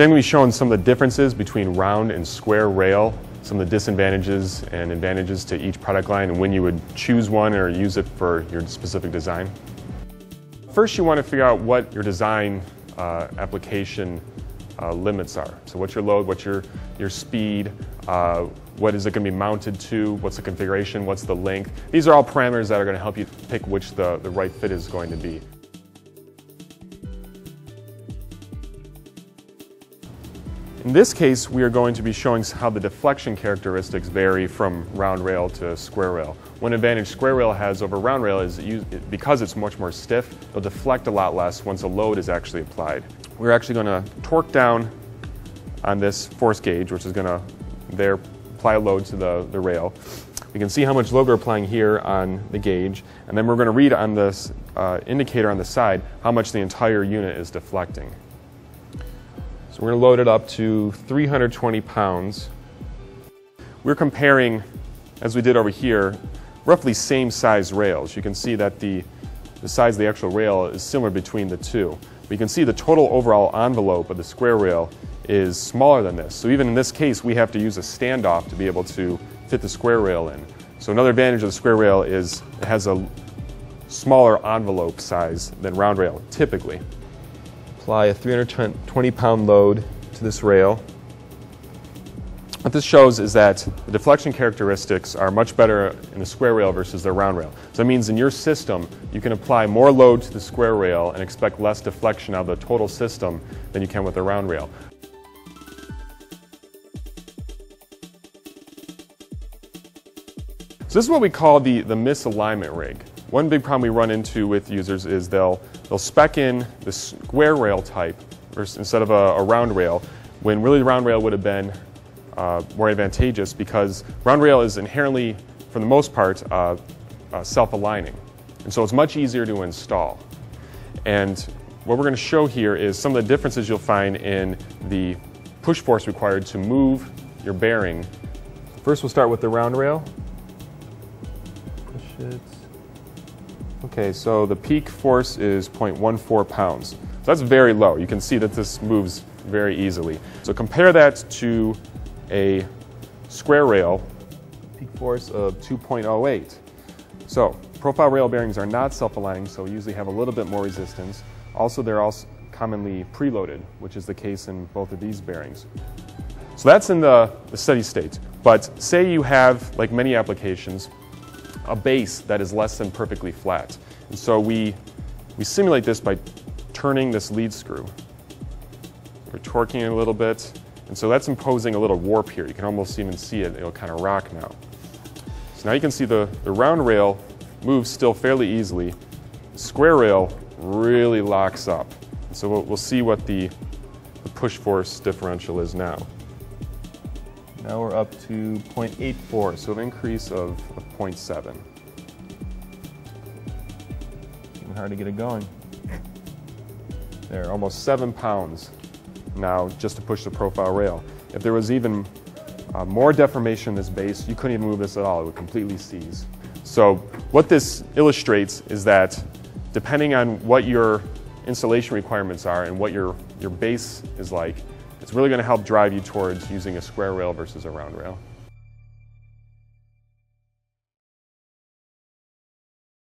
Today I'm going to be showing some of the differences between round and square rail, some of the disadvantages and advantages to each product line, and when you would choose one or use it for your specific design. First, you want to figure out what your design application limits are. So what's your load, what's your speed, what is it going to be mounted to, what's the configuration, what's the length. These are all parameters that are going to help you pick which the right fit is going to be. In this case, we are going to be showing how the deflection characteristics vary from round rail to square rail. One advantage square rail has over round rail is because it's much more stiff, it'll deflect a lot less once a load is actually applied. We're actually going to torque down on this force gauge, which is going to apply a load to the rail. We can see how much load we're applying here on the gauge, and then we're going to read on this indicator on the side how much the entire unit is deflecting. So we're going to load it up to 320 pounds. We're comparing, as we did over here, roughly same size rails. You can see that the size of the actual rail is similar between the two. We can see the total overall envelope of the square rail is smaller than this. So even in this case, we have to use a standoff to be able to fit the square rail in. So another advantage of the square rail is it has a smaller envelope size than round rail, typically. Apply a 320-pound load to this rail. What this shows is that the deflection characteristics are much better in the square rail versus the round rail. So that means in your system, you can apply more load to the square rail and expect less deflection out of the total system than you can with the round rail. So this is what we call the misalignment rig. One big problem we run into with users is they'll spec in the square rail type instead of a round rail, when really the round rail would have been more advantageous, because round rail is inherently, for the most part, self-aligning. And so it's much easier to install. And what we're going to show here is some of the differences you'll find in the push force required to move your bearing. First, we'll start with the round rail. Push it. Okay, so the peak force is 0.14 pounds. So that's very low. You can see that this moves very easily. So compare that to a square rail, peak force of 2.08. So profile rail bearings are not self-aligning, so we usually have a little bit more resistance. Also, they're also commonly preloaded, which is the case in both of these bearings. So that's in the steady state. But say you have, like many applications, a base that is less than perfectly flat. And so we simulate this by turning this lead screw. We're torquing it a little bit, and so that's imposing a little warp here. You can almost even see it, it'll kind of rock now. So now you can see the round rail moves still fairly easily. The square rail really locks up. And so we'll see what the push force differential is now. Now we're up to 0.84, so an increase of 0.7. It's hard to get it going. There, almost 7 pounds now just to push the profile rail. If there was even more deformation in this base, you couldn't even move this at all. It would completely seize. So what this illustrates is that depending on what your installation requirements are and what your base is like, it's really going to help drive you towards using a square rail versus a round rail.